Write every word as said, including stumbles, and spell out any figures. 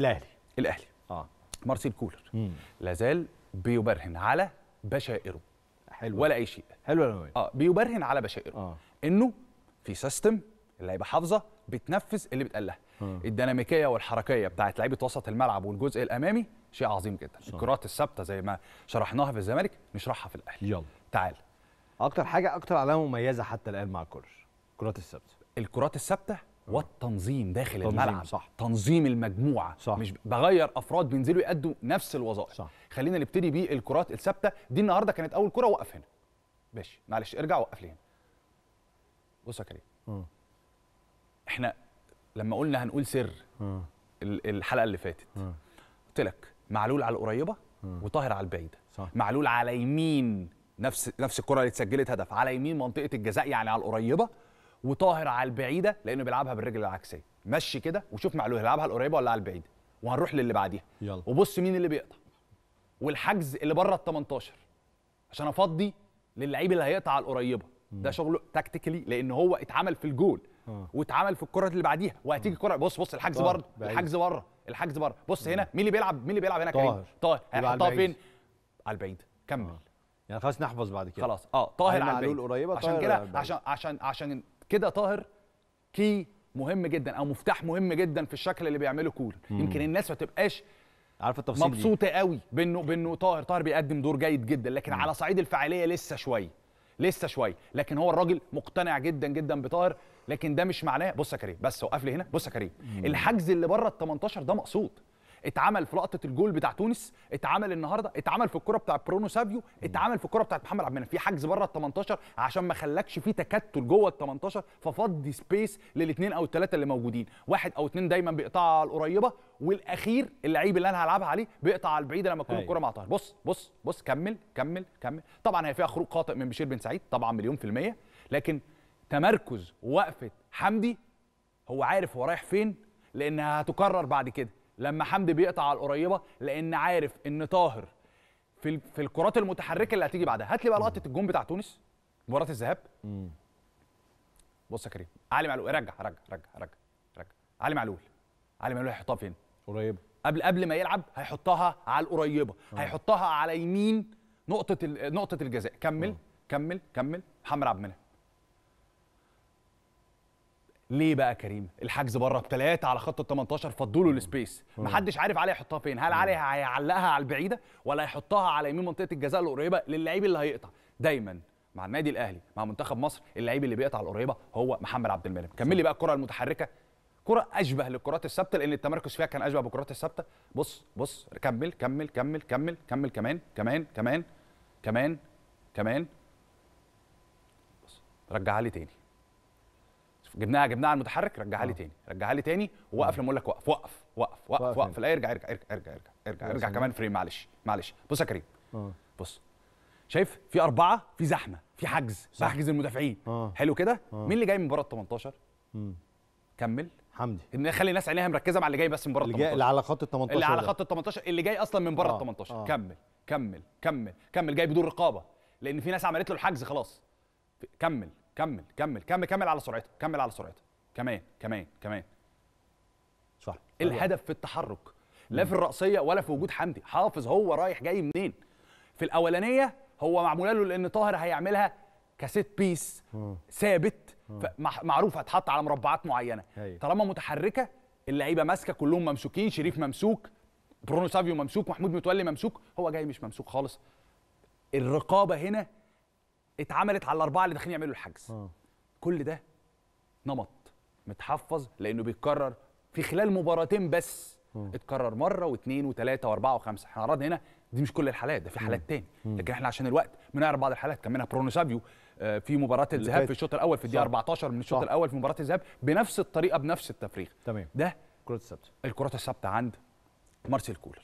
الاهلي الاهلي اه مارسيل كولر لازال بيبرهن على بشائره. حلو ولا اي شيء. حلو. اه بيبرهن على بشائره آه. انه في سيستم اللي هيبقى حافظه بتنفذ اللي بيتقال لها. الديناميكيه والحركيه بتاعت لعيبه وسط الملعب والجزء الامامي شيء عظيم جدا. الكرات الثابته زي ما شرحناها في الزمالك نشرحها في الاهلي. يلا تعال. اكتر حاجه اكتر علامه مميزه حتى الان مع كولر الكرات الثابته. الكرات الثابته والتنظيم داخل تنظيم الملعب. صح. تنظيم المجموعه. صح. مش بغير افراد بينزلوا يأدوا نفس الوظائف. صح. خلينا نبتدي بيه الكرات الثابته دي. النهارده كانت اول كره وقف هنا. ماشي معلش ارجع وقف لي هنا. بص يا كريم احنا لما قلنا هنقول سر الحلقه اللي فاتت قلت لك معلول على القريبه وطاهر على البعيده. صح. معلول على يمين نفس نفس الكره اللي اتسجلت هدف على يمين منطقه الجزاء يعني على القريبه، وطاهر على البعيده لانه بيلعبها بالرجل العكسيه. مشي كده وشوف معلول هيلعبها على القريبه ولا على البعيده، وهنروح للي بعديها. يلا. وبص مين اللي بيقطع والحجز اللي بره ال تمنتاشر عشان افضي للعيب اللي هيقطع على القريبه. ده شغله تكتيكلي لان هو اتعمل في الجول واتعمل في الكره اللي بعديها وهتيجي كره. بص بص الحجز بره الحجز بره الحجز بره. بص هنا مين اللي بيلعب مين اللي بيلعب هنا كريم؟ طاهر. هيحطها فين؟ على البعيده. كمل آه. يعني خلاص نحفظ بعد كده خلاص. اه طاهر على البعيده القريبه. عشان كده عشان عشان عشان كده طاهر كي مهم جدا او مفتاح مهم جدا في الشكل اللي بيعمله كولر. يمكن الناس ما تبقاش عارفه التفاصيل دي مبسوطه قوي بانه بانه طاهر طاهر بيقدم دور جيد جدا لكن مم. على صعيد الفعاليه لسه شويه لسه شويه لكن هو الراجل مقتنع جدا جدا بطاهر. لكن ده مش معناه بص يا كريم بس وقف لي هنا. بص يا كريم الحجز اللي بره ال تمنتاشر ده مقصود اتعمل في لقطه الجول بتاع تونس، اتعمل النهارده، اتعمل في الكره بتاع برونو سافيو، اتعمل في الكره بتاع محمد عبد المنعم. في حجز بره ال تمنتاشر عشان ما خلاكش في تكتل جوه ال تمنتاشر ففضي سبيس للاثنين او الثلاثه اللي موجودين. واحد او اثنين دايما بيقطعوا على القريبه والاخير اللعيب اللي انا هلعبها عليه بيقطع على البعيده لما تكون الكره مع طاهر. بص بص بص كمل كمل كمل. طبعا هي فيها خروج خاطئ من بشير بن سعيد طبعا مليون في الميه، لكن تمركز وقفه حمدي هو عارف هو رايح فين لانها هتكرر بعد كده لما حمدي بيقطع على القريبه لان عارف ان طاهر في في الكرات المتحركه اللي هتيجي بعدها. هات لي بقى لقطه الجون بتاع تونس مباراه الذهاب. بص يا كريم علي معلول رجع رجع رجع رجع رجع علي معلول علي معلول هيحطها فين؟ قريبه. قبل قبل ما يلعب هيحطها على القريبه. مم. هيحطها على يمين نقطه نقطه الجزاء. كمل مم. كمل كمل. محمد عبد المنعم ليه بقى كريم؟ الحجز بره بثلاثه على خط ال تمنتاشر فضوا له السبيس، محدش عارف علي هيحطها فين، هل علي هيعلقها على البعيده ولا هيحطها على يمين منطقه الجزاء القريبه للعيب اللي هيقطع؟ دايما مع النادي الاهلي مع منتخب مصر اللعيب اللي بيقطع القريبه هو محمد عبد المنعم. كمل لي بقى الكره المتحركه، كره اشبه للكرات الثابته لان التمركز فيها كان اشبه بالكرات الثابته. بص بص كمل كمل كمل كمل كمل كمان كمان كمان كمان كمان. بص رجعها لي تاني. جبناها جبناها على المتحرك رجعها لي تاني رجعها لي تاني ووقف لما اقول لك وقف وقف وقف وقف وقف. لا ارجع ارجع ارجع ارجع ارجع ارجع كمان فريم. معلش معلش. بص يا كريم بص شايف في اربعه في زحمه في حجز بحجز المدافعين. حلو كده. مين اللي جاي من بره ال تمنتاشر؟ كمل حمدي. نخلي الناس عينيها مركزه مع اللي جاي بس من بره ال تمنتاشر اللي على خط ال تمنتاشر اللي على خط ال تمنتاشر اللي جاي اصلا من بره ال تمنتاشر. كمل كمل كمل كمل. جاي بدون رقابه لان في ناس عملت له الحجز خلاص. كمل كمل كمل كمل كمل على سرعته كمل على سرعته كمان كمان كمان. صح. الهدف في التحرك لا في الرأسية ولا في وجود حمدي. حافظ هو رايح جاي منين. في الأولانية هو معموله له لأن طاهر هيعملها كسيت بيس ثابت معروف هتحط على مربعات معينة. هي. طالما متحركة اللعيبة ماسكة كلهم ممسوكين. شريف ممسوك، برونو سافيو ممسوك، محمود متولي ممسوك، هو جاي مش ممسوك خالص. الرقابة هنا اتعملت على الاربعه اللي داخلين يعملوا الحجز. أوه. كل ده نمط متحفظ لانه بيتكرر في خلال مباراتين بس. أوه. اتكرر مره واثنين وثلاثه واربعه وخمسه. احنا عرضنا هنا دي مش كل الحالات، ده في حالات تاني لكن احنا عشان الوقت بنعرض بعض الحالات. كمان برونو سافيو في مباراه الذهاب في الشوط الاول في الدقيقه اربعتاشر من الشوط الاول في مباراه الذهاب بنفس الطريقه بنفس التفريغ. تمام. ده الكرات الثابته الكرات الثابته عند مارسيل كولر.